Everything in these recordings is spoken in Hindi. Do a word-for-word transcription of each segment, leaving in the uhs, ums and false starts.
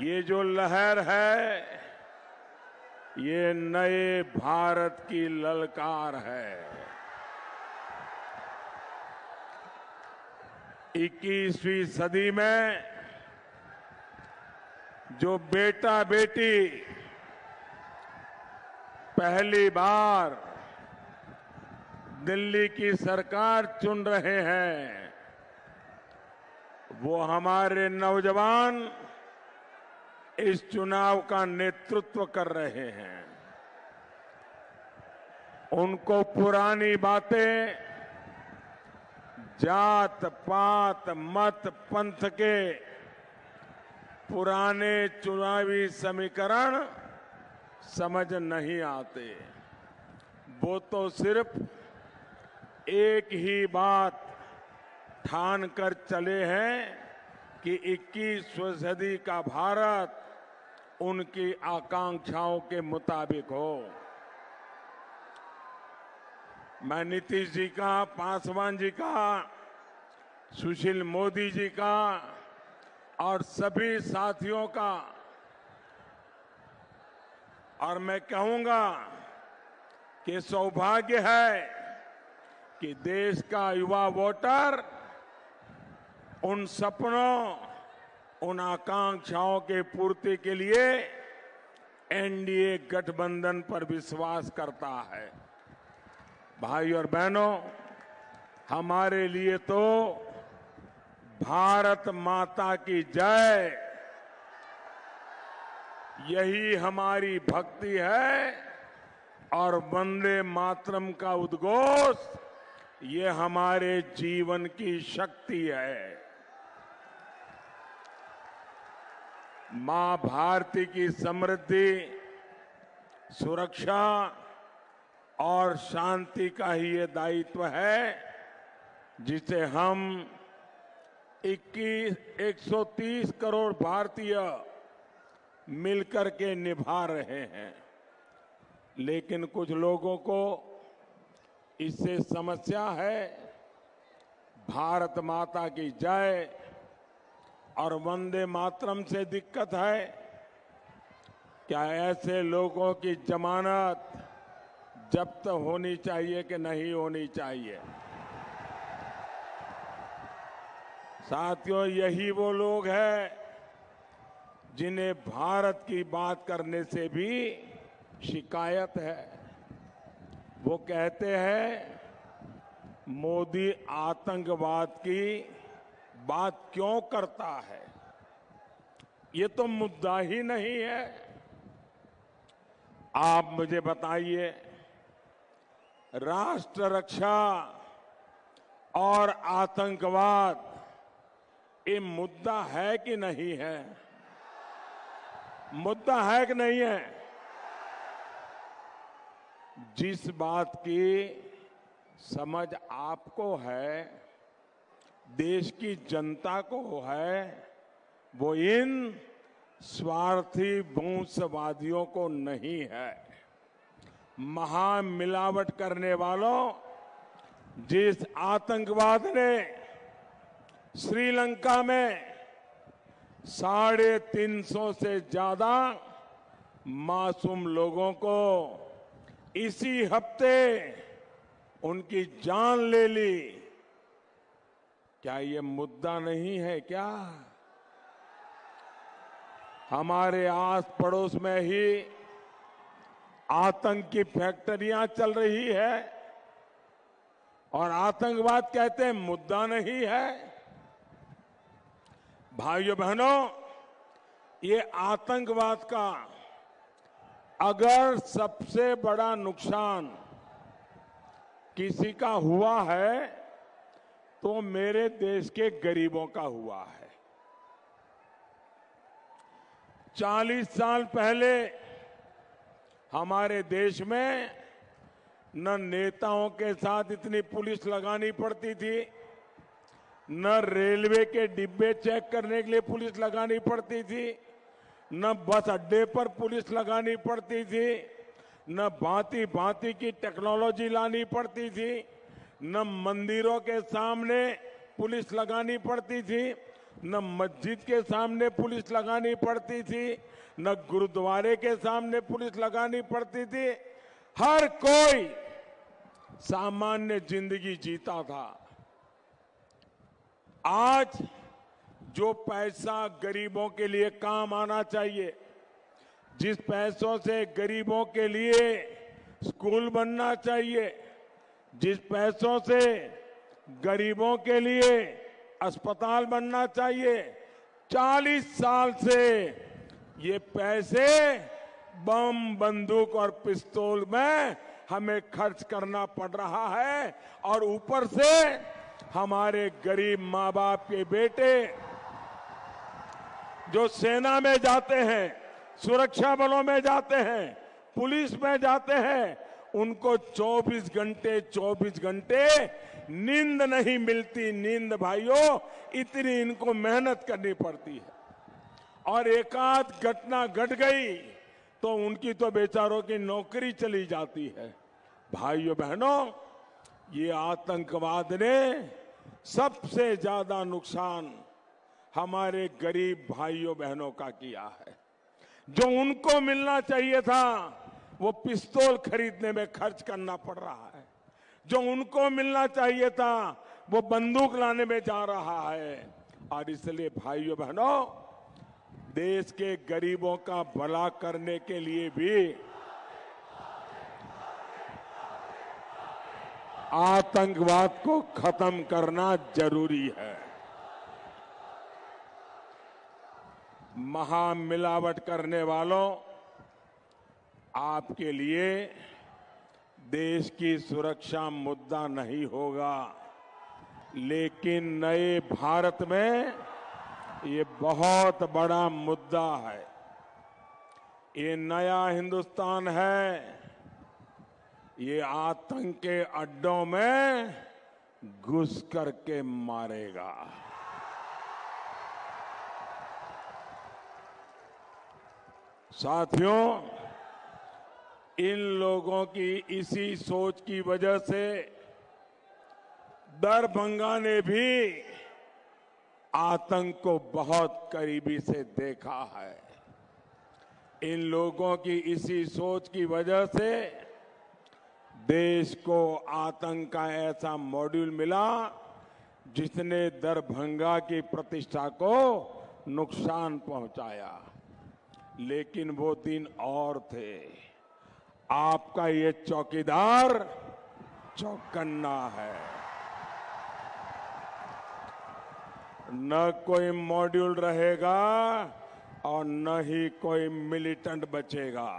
ये जो लहर है ये नए भारत की ललकार है। इक्कीसवीं सदी में जो बेटा बेटी पहली बार दिल्ली की सरकार चुन रहे हैं, वो हमारे नौजवान इस चुनाव का नेतृत्व कर रहे हैं। उनको पुरानी बातें जात पात मत पंथ के पुराने चुनावी समीकरण समझ नहीं आते। वो तो सिर्फ एक ही बात ठान कर चले हैं कि इक्कीसवीं सदी का भारत उनकी आकांक्षाओं के मुताबिक हो। मैं नीतीश जी का, पासवान जी का, सुशील मोदी जी का और सभी साथियों का, और मैं कहूंगा कि सौभाग्य है कि देश का युवा वोटर उन सपनों, उन आकांक्षाओं के पूर्ति के लिए एनडीए गठबंधन पर विश्वास करता है। भाई और बहनों, हमारे लिए तो भारत माता की जय, यही हमारी भक्ति है और वंदे मातरम का उद्घोष ये हमारे जीवन की शक्ति है। मां भारती की समृद्धि, सुरक्षा और शांति का ही ये दायित्व है जिसे हम इक्कीस एक सौ तीस करोड़ भारतीय मिलकर के निभा रहे हैं। लेकिन कुछ लोगों को इससे समस्या है। भारत माता की जय और वंदे मातरम से दिक्कत है। क्या ऐसे लोगों की जमानत जब्त होनी चाहिए कि नहीं होनी चाहिए? साथियों, यही वो लोग हैं जिन्हें भारत की बात करने से भी शिकायत है। वो कहते हैं मोदी आतंकवाद की बात क्यों करता है, ये तो मुद्दा ही नहीं है। आप मुझे बताइए, राष्ट्र रक्षा और आतंकवाद ये मुद्दा है कि नहीं है? मुद्दा है कि नहीं है? जिस बात की समझ आपको है, देश की जनता को है, वो इन स्वार्थी भूंसवादियों को नहीं है। महामिलावट करने वालों, जिस आतंकवाद ने श्रीलंका में साढ़े तीन सौ से ज्यादा मासूम लोगों को इसी हफ्ते उनकी जान ले ली, क्या ये मुद्दा नहीं है? क्या हमारे आस पड़ोस में ही आतंक की फैक्ट्रियां चल रही है और आतंकवाद कहते हैं मुद्दा नहीं है? भाइयों बहनों, ये आतंकवाद का अगर सबसे बड़ा नुकसान किसी का हुआ है तो मेरे देश के गरीबों का हुआ है। चालीस साल पहले हमारे देश में न नेताओं के साथ इतनी पुलिस लगानी पड़ती थी, न रेलवे के डिब्बे चेक करने के लिए पुलिस लगानी पड़ती थी, न बस अड्डे पर पुलिस लगानी पड़ती थी, न भांति भांति की टेक्नोलॉजी लानी पड़ती थी, न मंदिरों के सामने पुलिस लगानी पड़ती थी, न मस्जिद के सामने पुलिस लगानी पड़ती थी, न गुरुद्वारे के सामने पुलिस लगानी पड़ती थी। हर कोई सामान्य जिंदगी जीता था। आज जो पैसा गरीबों के लिए काम आना चाहिए, जिस पैसों से गरीबों के लिए स्कूल बनना चाहिए, जिस पैसों से गरीबों के लिए अस्पताल बनना चाहिए, चालीस साल से ये पैसे बम, बंदूक और पिस्तौल में हमें खर्च करना पड़ रहा है। और ऊपर से हमारे गरीब माँ बाप के बेटे जो सेना में जाते हैं, सुरक्षा बलों में जाते हैं, पुलिस में जाते हैं, उनको चौबीस घंटे चौबीस घंटे नींद नहीं मिलती। नींद भाइयों, इतनी इनको मेहनत करनी पड़ती है। और एकाध घटना घट गई तो उनकी तो बेचारों की नौकरी चली जाती है। भाइयों बहनों, ये आतंकवाद ने सबसे ज्यादा नुकसान हमारे गरीब भाइयों बहनों का किया है। जो उनको मिलना चाहिए था वो पिस्तौल खरीदने में खर्च करना पड़ रहा है। जो उनको मिलना चाहिए था वो बंदूक लाने में जा रहा है। और इसलिए भाइयों बहनों, देश के गरीबों का भला करने के लिए भी आतंकवाद को खत्म करना जरूरी है। महामिलावट करने वालों, आपके लिए देश की सुरक्षा मुद्दा नहीं होगा, लेकिन नए भारत में ये बहुत बड़ा मुद्दा है। ये नया हिंदुस्तान है। ये आतंक के अड्डों में घुस करके मारेगा। साथियों, इन लोगों की इसी सोच की वजह से दरभंगा ने भी आतंक को बहुत करीबी से देखा है। इन लोगों की इसी सोच की वजह से देश को आतंक का ऐसा मॉड्यूल मिला जिसने दरभंगा की प्रतिष्ठा को नुकसान पहुंचाया। लेकिन वो दिन और थे। आपका ये चौकीदार चौकन्ना है। न कोई मॉड्यूल रहेगा और न ही कोई मिलिटेंट बचेगा।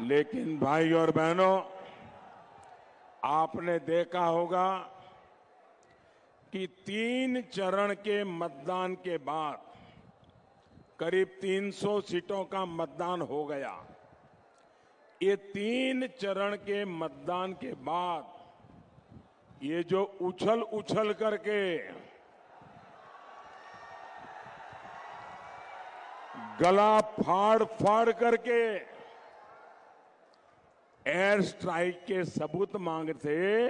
लेकिन भाई और बहनों, आपने देखा होगा कि तीन चरण के मतदान के बाद करीब तीन सौ सीटों का मतदान हो गया। ये तीन चरण के मतदान के बाद ये जो उछल उछल करके गला फाड़ फाड़ करके एयर स्ट्राइक के सबूत मांग थे,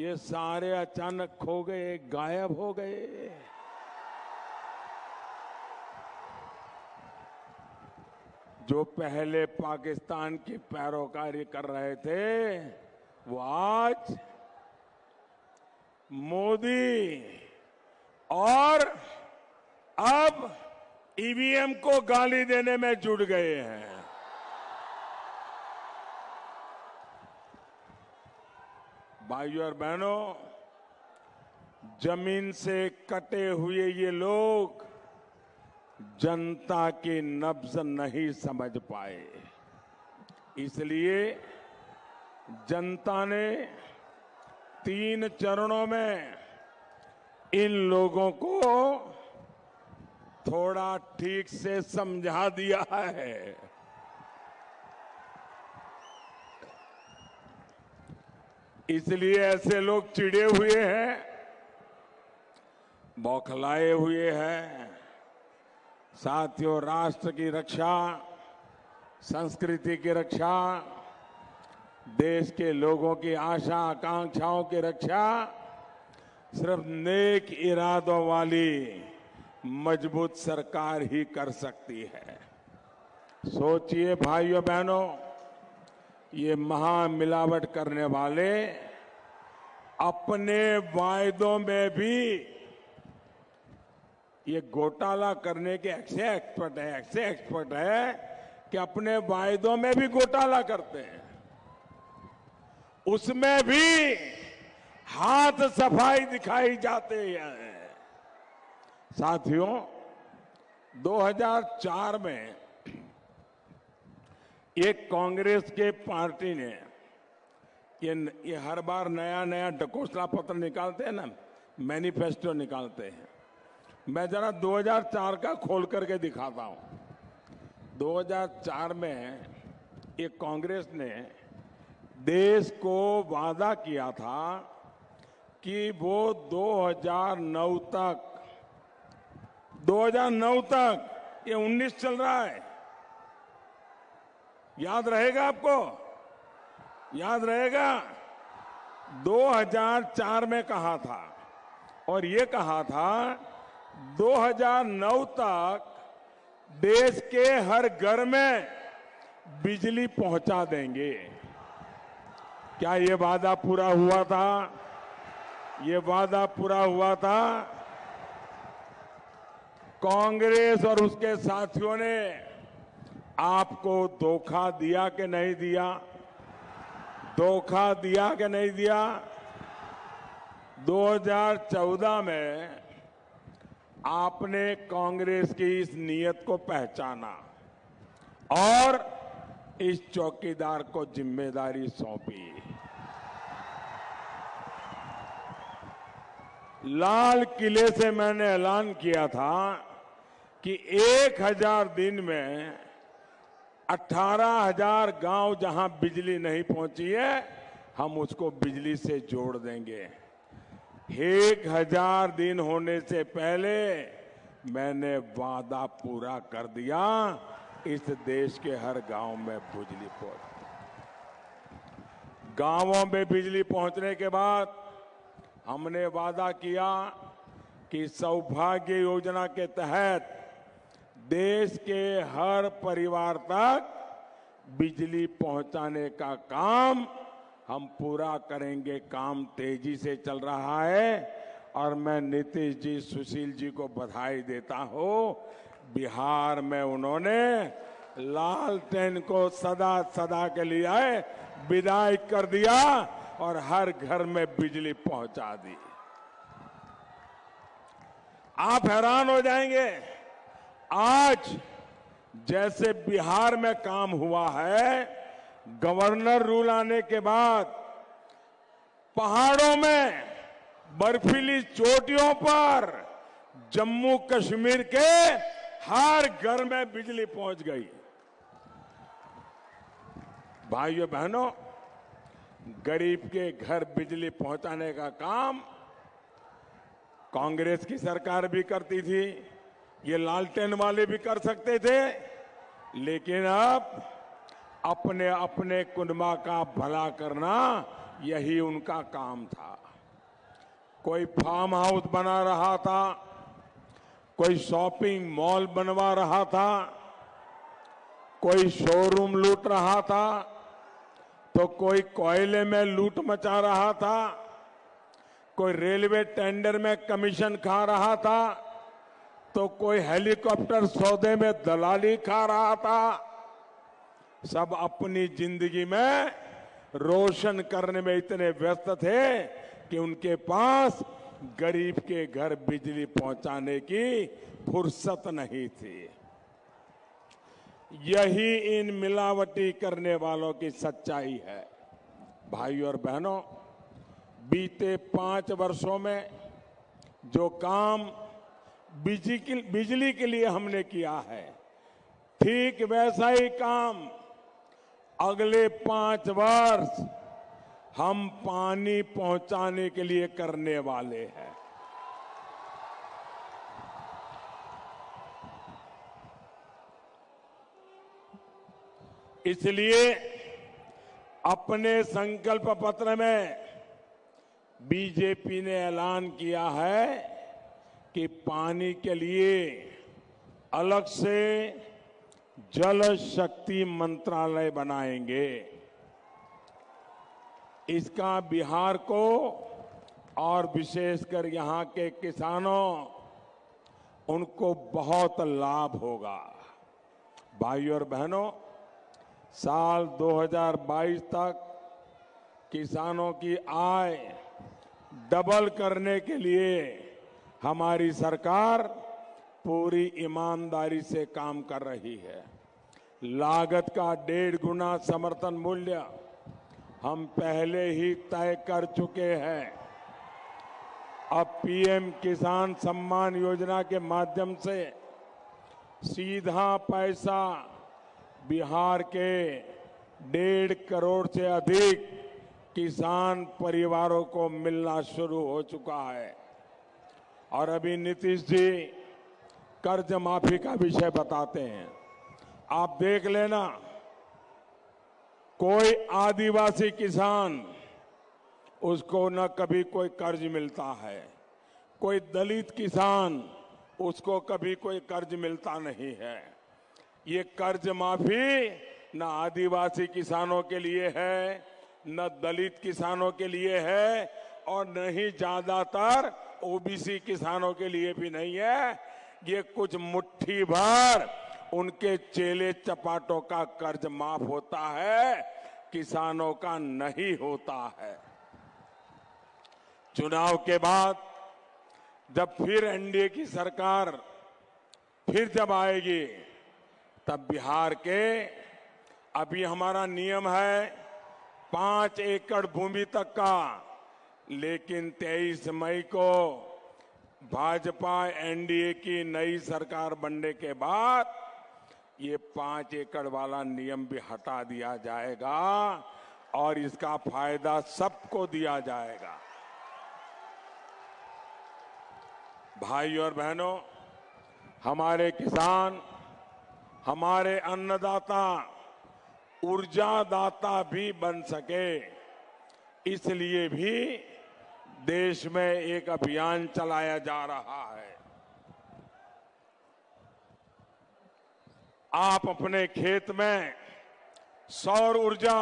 ये सारे अचानक खो गए, गायब हो गए। जो पहले पाकिस्तान की पैरोकारी कर रहे थे वो आज मोदी और अब ई वी एम को गाली देने में जुट गए हैं। भाइयों और बहनों, जमीन से कटे हुए ये लोग जनता की नब्ज नहीं समझ पाए। इसलिए जनता ने तीन चरणों में इन लोगों को थोड़ा ठीक से समझा दिया है। इसलिए ऐसे लोग चिढ़े हुए हैं, बौखलाए हुए हैं। साथियों, राष्ट्र की रक्षा संस्कृति की रक्षा, देश के लोगों की आशा आकांक्षाओं की रक्षा सिर्फ नेक इरादों वाली मजबूत सरकार ही कर सकती है। सोचिए भाइयों बहनों, ये महामिलावट करने वाले अपने वायदों में भी ये घोटाला करने के ऐसे एक्सपर्ट है ऐसे एक्सपर्ट है कि अपने वायदों में भी घोटाला करते हैं, उसमें भी हाथ सफाई दिखाई जाते हैं। साथियों, दो हज़ार चार में एक कांग्रेस के पार्टी ने ये, ये हर बार नया नया ढकोसला पत्र निकालते हैं ना, मैनिफेस्टो निकालते हैं। मैं जरा दो हज़ार चार का खोल करके दिखाता हूँ। दो हज़ार चार में एक कांग्रेस ने देश को वादा किया था कि वो दो हज़ार नौ तक दो हज़ार नौ तक, ये उन्नीस चल रहा है, याद रहेगा आपको, याद रहेगा, दो हज़ार चार में कहा था और ये कहा था दो हज़ार नौ तक देश के हर घर में बिजली पहुंचा देंगे। क्या ये वादा पूरा हुआ था? ये वादा पूरा हुआ था। कांग्रेस और उसके साथियों ने आपको धोखा दिया कि नहीं दिया? धोखा दिया कि नहीं दिया? दो हज़ार चौदह में आपने कांग्रेस की इस नीयत को पहचाना और इस चौकीदार को जिम्मेदारी सौंपी। लाल किले से मैंने ऐलान किया था कि एक हजार दिन में अठारह हजार गांव जहां बिजली नहीं पहुंची है, हम उसको बिजली से जोड़ देंगे। एक हजार दिन होने से पहले मैंने वादा पूरा कर दिया, इस देश के हर गांव में बिजली पहुंच गांवों में बिजली पहुंचने के बाद हमने वादा किया कि सौभाग्य योजना के तहत देश के हर परिवार तक बिजली पहुंचाने का काम हम पूरा करेंगे। काम तेजी से चल रहा है और मैं नीतीश जी, सुशील जी को बधाई देता हूँ। बिहार में उन्होंने लालटेन को सदा सदा के लिए विदाई कर दिया और हर घर में बिजली पहुंचा दी। आप हैरान हो जाएंगे, आज जैसे बिहार में काम हुआ है, गवर्नर रूल आने के बाद पहाड़ों में, बर्फीली चोटियों पर जम्मू कश्मीर के हर घर में बिजली पहुंच गई। भाइयों बहनों, गरीब के घर बिजली पहुंचाने का काम कांग्रेस की सरकार भी करती थी, ये लालटेन वाले भी कर सकते थे, लेकिन अब अपने अपने कुनबा का भला करना यही उनका काम था। कोई फार्म हाउस बना रहा था, कोई शॉपिंग मॉल बनवा रहा था, कोई शोरूम लूट रहा था, तो कोई कोयले में लूट मचा रहा था, कोई रेलवे टेंडर में कमीशन खा रहा था, तो कोई हेलीकॉप्टर सौदे में दलाली खा रहा था। सब अपनी जिंदगी में रोशन करने में इतने व्यस्त थे कि उनके पास गरीब के घर बिजली पहुंचाने की फुर्सत नहीं थी। यही इन मिलावटी करने वालों की सच्चाई है। भाइयों और बहनों, बीते पांच वर्षों में जो काम बिजली के लिए हमने किया है, ठीक वैसा ही काम अगले पांच वर्ष हम पानी पहुंचाने के लिए करने वाले हैं। इसलिए अपने संकल्प पत्र में बीजेपी ने ऐलान किया है कि पानी के लिए अलग से जल शक्ति मंत्रालय बनाएंगे। इसका बिहार को और विशेषकर यहाँ के किसानों, उनको बहुत लाभ होगा। भाइयों और बहनों, साल दो हज़ार बाईस तक किसानों की आय डबल करने के लिए हमारी सरकार पूरी ईमानदारी से काम कर रही है। लागत का डेढ़ गुना समर्थन मूल्य हम पहले ही तय कर चुके हैं। अब पीएम किसान सम्मान योजना के माध्यम से सीधा पैसा बिहार के डेढ़ करोड़ से अधिक किसान परिवारों को मिलना शुरू हो चुका है। और अभी नीतीश जी कर्ज माफी का विषय बताते हैं। आप देख लेना, कोई आदिवासी किसान, उसको न कभी कोई कर्ज मिलता है, कोई दलित किसान, उसको कभी कोई कर्ज मिलता नहीं है। ये कर्ज माफी न आदिवासी किसानों के लिए है, न दलित किसानों के लिए है, और न ही ज्यादातर ओबीसी किसानों के लिए भी नहीं है। ये कुछ मुट्ठी भर उनके चेले चपाटों का कर्ज माफ होता है, किसानों का नहीं होता है। चुनाव के बाद जब फिर एनडीए की सरकार फिर जब आएगी, तब बिहार के, अभी हमारा नियम है पांच एकड़ भूमि तक का, लेकिन तेईस मई को भाजपा एनडीए की नई सरकार बनने के बाद ये पांच एकड़ वाला नियम भी हटा दिया जाएगा और इसका फायदा सबको दिया जाएगा। भाइयों और बहनों, हमारे किसान, हमारे अन्नदाता, ऊर्जादाता भी बन सके, इसलिए भी देश में एक अभियान चलाया जा रहा है। आप अपने खेत में सौर ऊर्जा,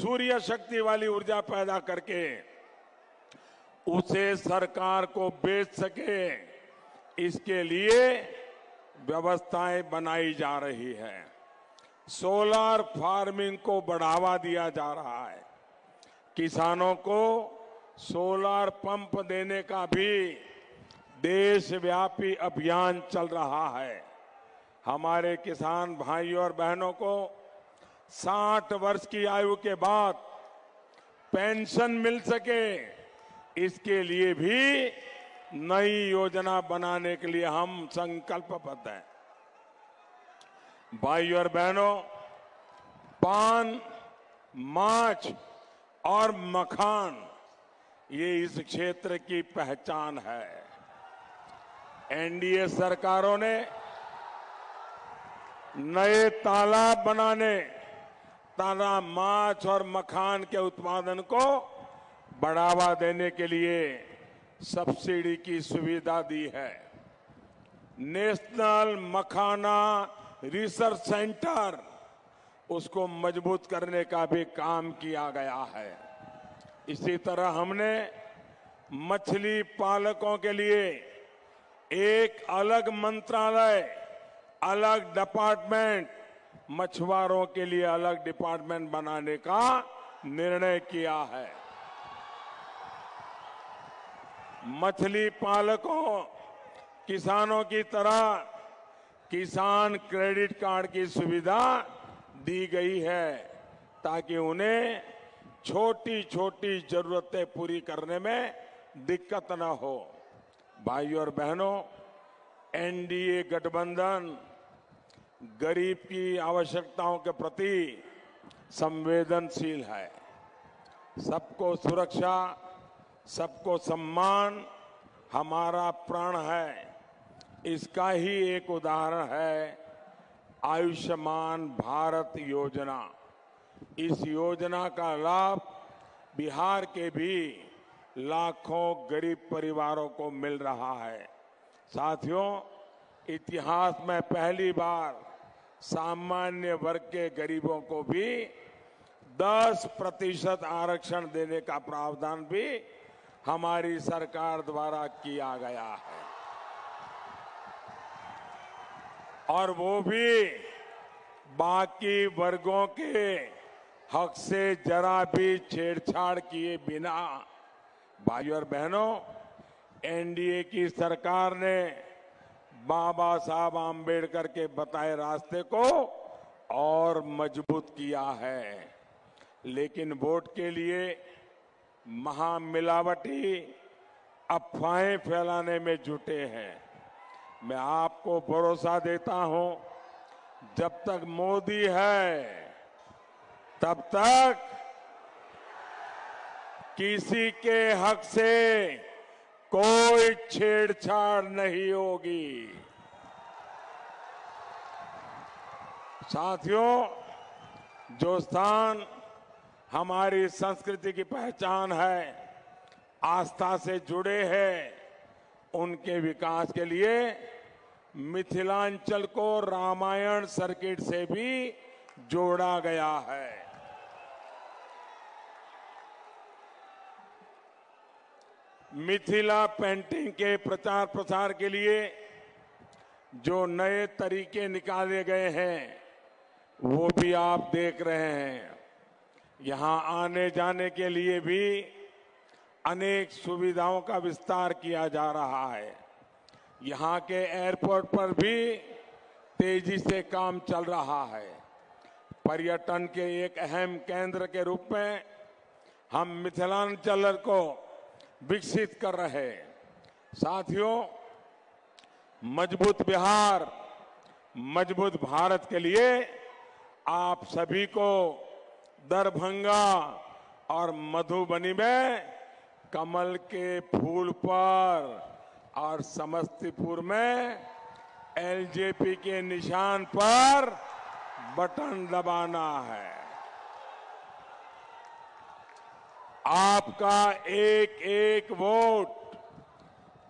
सूर्य शक्ति वाली ऊर्जा पैदा करके उसे सरकार को बेच सके, इसके लिए व्यवस्थाएं बनाई जा रही है। सोलार फार्मिंग को बढ़ावा दिया जा रहा है। किसानों को सोलार पंप देने का भी देशव्यापी अभियान चल रहा है। हमारे किसान भाइयों और बहनों को साठ वर्ष की आयु के बाद पेंशन मिल सके, इसके लिए भी नई योजना बनाने के लिए हम संकल्पबद्ध हैं। भाइयों और बहनों, पान, माछ और मखान ये इस क्षेत्र की पहचान है। एनडीए सरकारों ने नए तालाब बनाने तथा माछ और मखान के उत्पादन को बढ़ावा देने के लिए सब्सिडी की सुविधा दी है। नेशनल मखाना रिसर्च सेंटर, उसको मजबूत करने का भी काम किया गया है। इसी तरह हमने मछली पालकों के लिए एक अलग मंत्रालय, अलग डिपार्टमेंट, मछुआरों के लिए अलग डिपार्टमेंट बनाने का निर्णय किया है। मछली पालकों, किसानों की तरह किसान क्रेडिट कार्ड की सुविधा दी गई है, ताकि उन्हें छोटी छोटी जरूरतें पूरी करने में दिक्कत न हो। भाइयों और बहनों, एनडीए गठबंधन गरीब की आवश्यकताओं के प्रति संवेदनशील है। सबको सुरक्षा, सबको सम्मान हमारा प्राण है। इसका ही एक उदाहरण है आयुष्मान भारत योजना, इस योजना का लाभ बिहार के भी लाखों गरीब परिवारों को मिल रहा है। साथियों, इतिहास में पहली बार सामान्य वर्ग के गरीबों को भी दस प्रतिशत आरक्षण देने का प्रावधान भी हमारी सरकार द्वारा किया गया है, और वो भी बाकी वर्गों के हक से जरा भी छेड़छाड़ किए बिना। भाइयों और बहनों, एनडीए की सरकार ने बाबा साहब आम्बेडकर के बताए रास्ते को और मजबूत किया है, लेकिन वोट के लिए महामिलावटी अफवाहें फैलाने में जुटे हैं। मैं आपको भरोसा देता हूं, जब तक मोदी है तब तक किसी के हक से कोई छेड़छाड़ नहीं होगी। साथियों, जो स्थान हमारी संस्कृति की पहचान है, आस्था से जुड़े हैं, उनके विकास के लिए मिथिलांचल को रामायण सर्किट से भी जोड़ा गया है। मिथिला पेंटिंग के प्रचार प्रसार के लिए जो नए तरीके निकाले गए हैं वो भी आप देख रहे हैं। यहाँ आने जाने के लिए भी अनेक सुविधाओं का विस्तार किया जा रहा है। यहाँ के एयरपोर्ट पर भी तेजी से काम चल रहा है। पर्यटन के एक अहम केंद्र के रूप में हम मिथिलांचल को विकसित कर रहे हैं। साथियों, मजबूत बिहार, मजबूत भारत के लिए आप सभी को दरभंगा और मधुबनी में कमल के फूल पर और समस्तीपुर में एलजेपी के निशान पर बटन दबाना है। आपका एक एक वोट,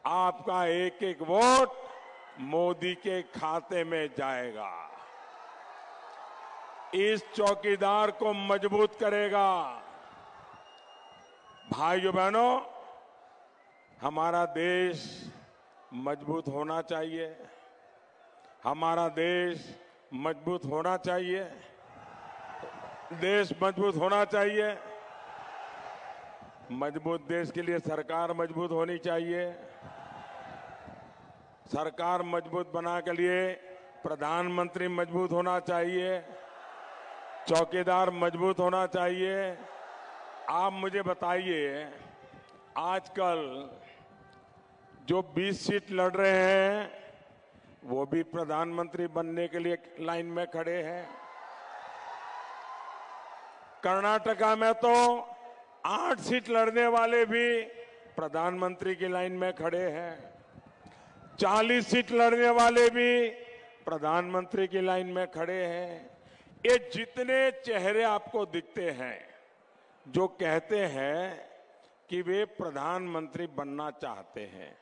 आपका एक एक वोट मोदी के खाते में जाएगा, इस चौकीदार को मजबूत करेगा। भाइयों बहनों, हमारा देश मजबूत होना चाहिए, हमारा देश मजबूत होना चाहिए, देश मजबूत होना चाहिए। मजबूत देश के लिए सरकार मजबूत होनी चाहिए, सरकार मजबूत बना के लिए प्रधानमंत्री मजबूत होना चाहिए, चौकीदार मजबूत होना चाहिए। आप मुझे बताइए, आजकल जो बीस सीट लड़ रहे हैं वो भी प्रधानमंत्री बनने के लिए लाइन में खड़े हैं। कर्नाटका में तो आठ सीट लड़ने वाले भी प्रधानमंत्री की लाइन में खड़े हैं, चालीस सीट लड़ने वाले भी प्रधानमंत्री की लाइन में खड़े हैं। ये जितने चेहरे आपको दिखते हैं जो कहते हैं कि वे प्रधानमंत्री बनना चाहते हैं,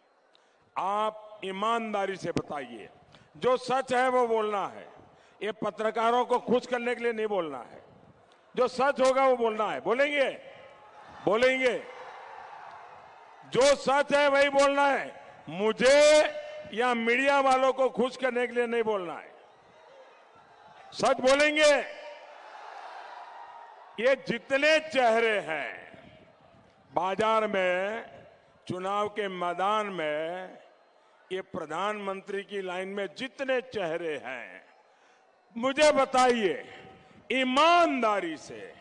आप ईमानदारी से बताइए, जो सच है वो बोलना है। ये पत्रकारों को खुश करने के लिए नहीं बोलना है, जो सच होगा वो बोलना है। बोलेंगे बोलेंगे जो सच है वही बोलना है। मुझे या मीडिया वालों को खुश करने के लिए नहीं बोलना है, सच बोलेंगे। ये जितने चेहरे हैं बाजार में, चुनाव के मैदान में, ये प्रधानमंत्री की लाइन में जितने चेहरे हैं, मुझे बताइए ईमानदारी से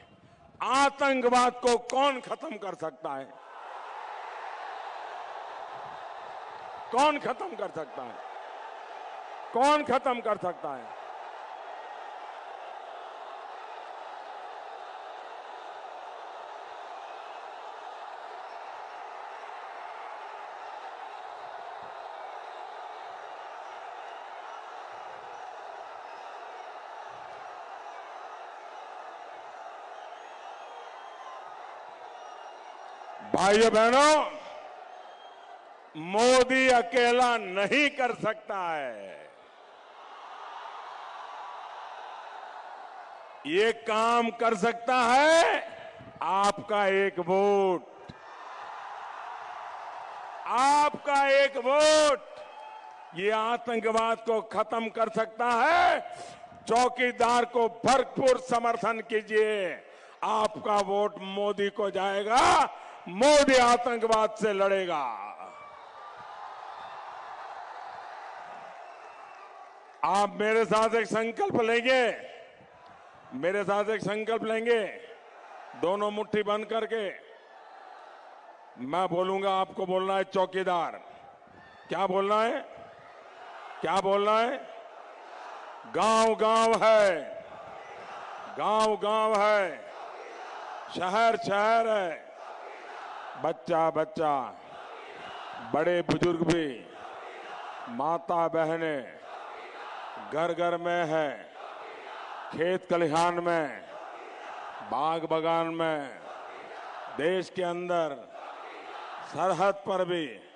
आतंकवाद को कौन खत्म कर सकता है? कौन खत्म कर सकता है? कौन खत्म कर सकता है? भाइयों बहनों, मोदी अकेला नहीं कर सकता है। ये काम कर सकता है आपका एक वोट। आपका एक वोट ये आतंकवाद को खत्म कर सकता है। चौकीदार को भरपूर समर्थन कीजिए। आपका वोट मोदी को जाएगा। मोदी आतंकवाद से लड़ेगा। आप मेरे साथ एक संकल्प लेंगे, मेरे साथ एक संकल्प लेंगे, दोनों मुट्ठी बंद करके मैं बोलूंगा, आपको बोलना है चौकीदार। क्या बोलना है? क्या बोलना है? गांव गांव है, गांव गांव है, शहर शहर है, बच्चा बच्चा, बड़े बुजुर्ग भी, माता बहने घर घर में है, खेत खलिहान में, बाग बगान में, देश के अंदर, सरहद पर भी।